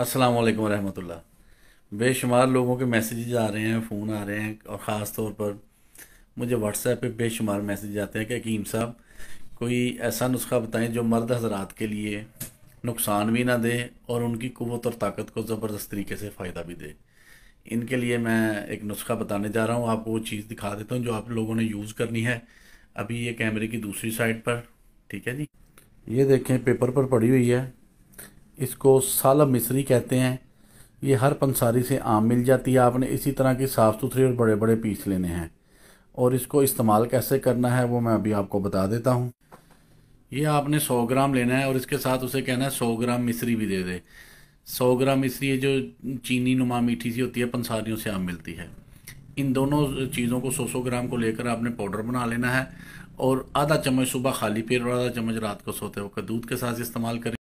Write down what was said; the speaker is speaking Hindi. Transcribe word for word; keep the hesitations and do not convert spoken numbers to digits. अस्सलाम वालेकुम रहमतुल्लाह। बेशुमार लोगों के मैसेजेज आ रहे हैं, फ़ोन आ रहे हैं और ख़ास तौर पर मुझे व्हाट्सएप पे बेशुमार मैसेज आते हैं कि हकीम साहब कोई ऐसा नुस्खा बताएं जो मर्द हजरात के लिए नुकसान भी ना दे और उनकी कुव्वत और ताकत को ज़बरदस्त तरीके से फ़ायदा भी दे। इनके लिए मैं एक नुस्खा बताने जा रहा हूँ, आपको वो चीज़ दिखा देता हूँ जो आप लोगों ने यूज़ करनी है। अभी ये कैमरे की दूसरी साइड पर, ठीक है जी, ये देखें पेपर पर पड़ी हुई है। इसको साला मिस्री कहते हैं। ये हर पंसारी से आम मिल जाती है। आपने इसी तरह की साफ़ सुथरे और बड़े बड़े पीस लेने हैं और इसको इस्तेमाल कैसे करना है वो मैं अभी आपको बता देता हूँ। ये आपने सौ ग्राम लेना है और इसके साथ उसे कहना है सौ ग्राम मिस्री भी दे दे। सौ ग्राम मिस्री ये जो चीनी नुमा मीठी सी होती है पंसारियों से आम मिलती है। इन दोनों चीज़ों को सौ सौ ग्राम को लेकर आपने पाउडर बना लेना है और आधा चम्मच सुबह खाली पेट और आधा चम्मच रात को सोते होकर दूध के साथ इस्तेमाल करें।